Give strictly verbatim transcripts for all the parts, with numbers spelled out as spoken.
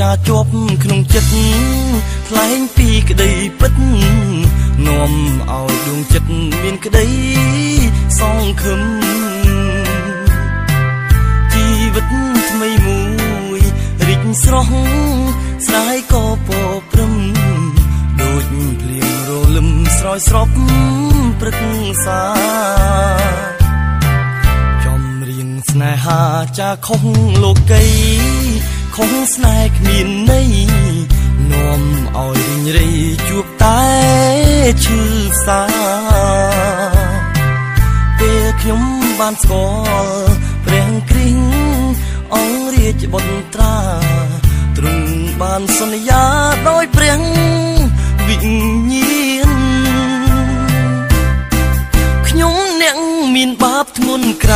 จะจบขนมจิตไหลปีกระดิ่งปิดนวมเอาดวงจิตเบียนกระดิ่งซองขมชีวิตไม่มุยริกสร้องสายก็ปอบพรมดูดเพลียงโรลมสลอยสรบปรึกษาจอมเรียงสนายหาจะคงโลกไกของสนายมีในนวมเอาดินรีจูบตายชื่อสาเปียขยมบานสกอลเปล่งกริ่งอองเรียจบนตราตรึงบานสัญญาโดยเปล่งวิญญาณขยมเนียงมีนบาปทมุนไกร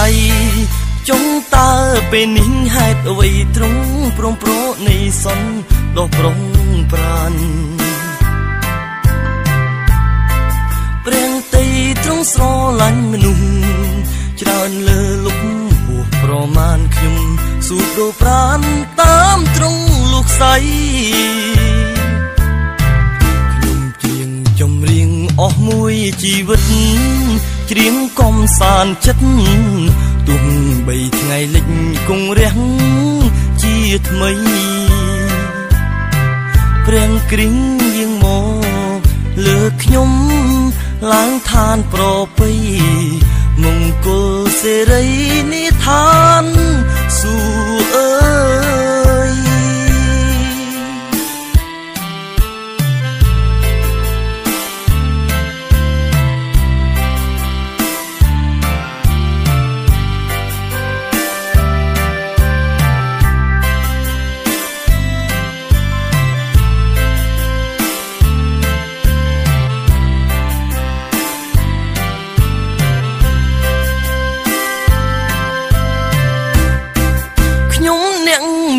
จงตาเป็นหิ่งหายไปตรงโปร่งโปร่งในสนดอกโปร่งปราณเปล่งตีตรงสโลลันมนุษย์จราเลือลุกหัวประมาณขยุ่มสูดดอกปราณตามตรงลูกใสขยุ่มเจียงจมเรียงออกมวยชีวิตเจียงกอมสารชัดตุ้มใบไงเล็กคงเรียงชีดไม่เปล่งกริ่งยิงโมเลือกยมล้างทานโปรไปมงกุลเสรีนิทานสู่เอ๋ย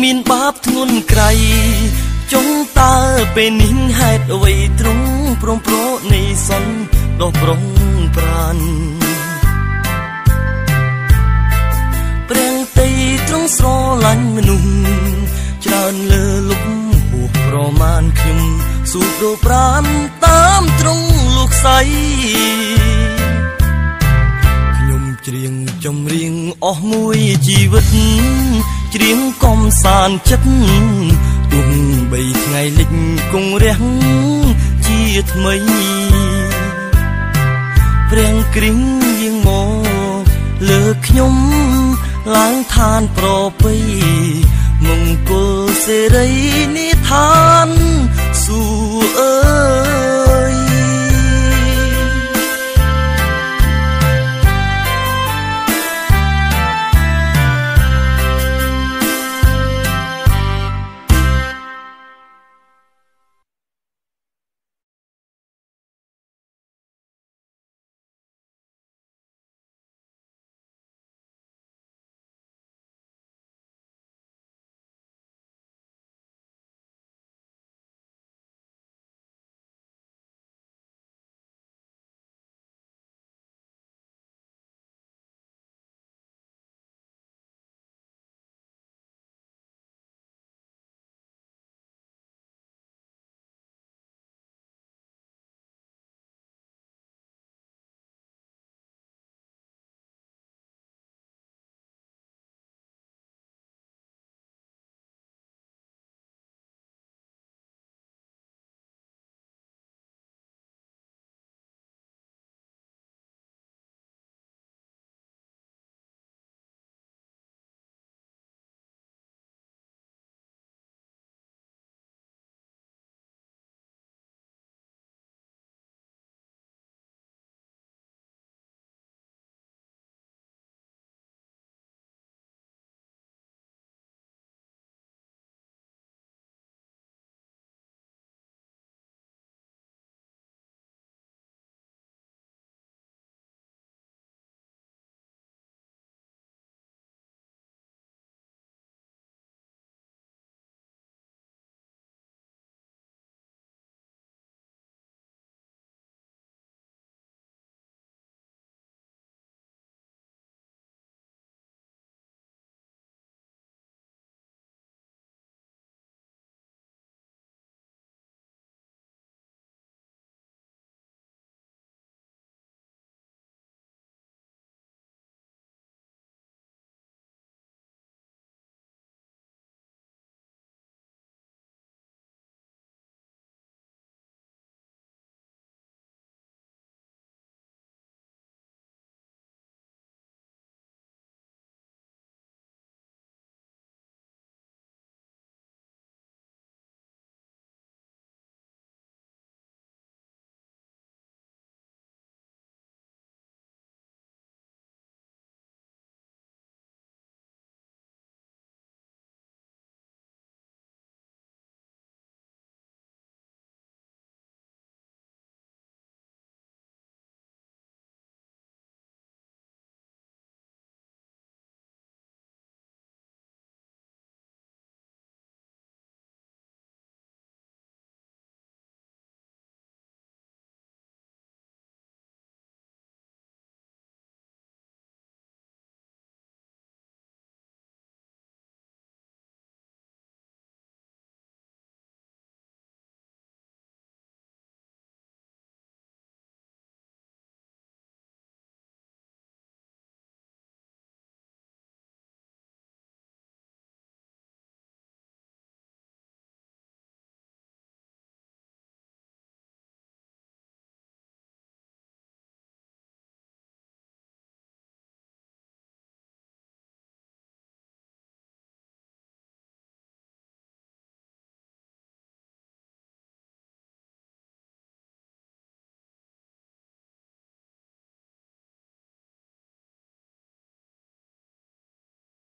มีนบาปทวนไกรจงตาเป็นหิ่งหายไว้ตรงโปร่งโปร่งในสนดอกโปร่งปราณเปล่งตีตรงสโลลันมนุษย์จราเลือลุกหัวประมาณขยุ่มสูดดอกปราณตามตรงลูกใสขยุ่มเจียงจมเรียงออกมวยชีวิตเจียงกอมสารชัดตุ้มใบไงเล็กคงเรียงชีดไม่เปล่งกริ่งยิงโมเลือกยมล้างทานโปรไปมงกุลเสรี